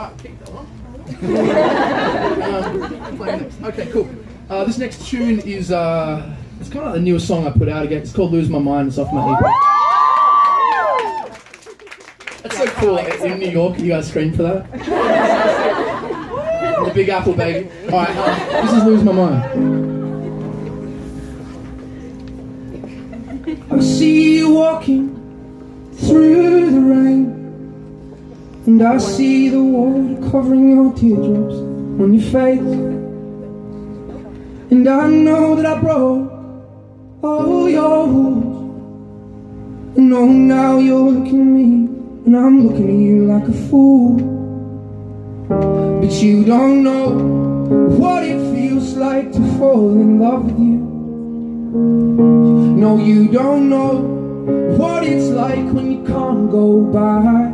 Wow, I picked that one. Okay, cool. This next tune is it's kind of the newest song I put out again. It's called Lose My Mind. It's off my EP. That's so cool. In New York, you guys screamed for that. The Big Apple, baby. All right, this is Lose My Mind. I can see you walking through the rain, and I see the water covering your teardrops on your face. And I know that I broke all your rules. I know now you're looking at me, and I'm looking at you like a fool. But you don't know what it feels like to fall in love with you. No, you don't know what it's like when you can't go back.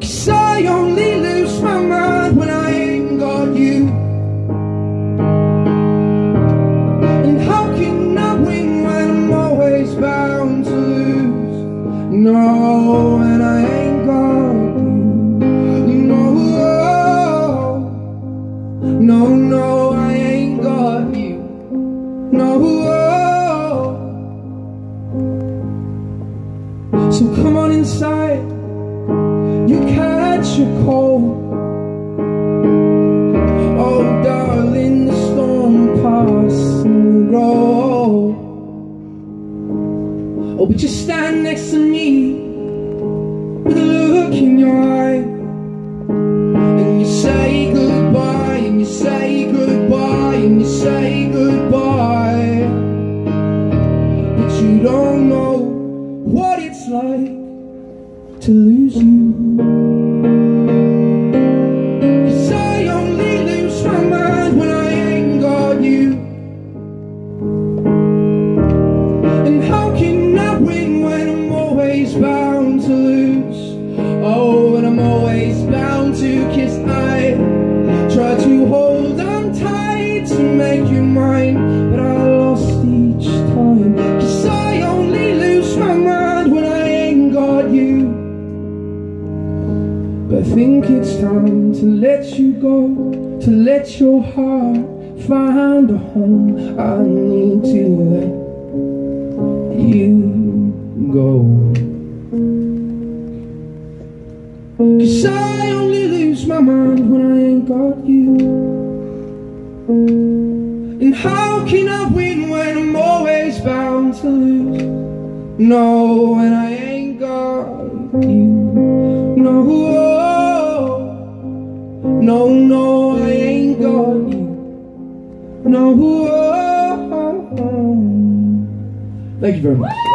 'Cause I only lose my mind when I ain't got you. And how can I win when I'm always bound to lose? No, when I ain't got you. No, no, I ain't got you. No, oh. So come on inside, you catch a cold. Oh darling, the storm passed and grow. Oh, but you stand next to me with a look in your eye, and you say goodbye, and you say goodbye, and you say goodbye. You don't know what it's like to lose you. 'Cause I only lose my mind when I ain't got you. And how can I win when I'm always bound to lose? Oh, when I'm always bound to kiss, I try to hold on tight to make you mine, but I lost each time. I think it's time to let you go, to let your heart find a home. I need to let you go. 'Cause I only lose my mind when I ain't got you. And how can I win when I'm always bound to lose? No, when I ain't got you. No, oh. No, no, I ain't got you. No, oh, oh, oh. Thank you very much.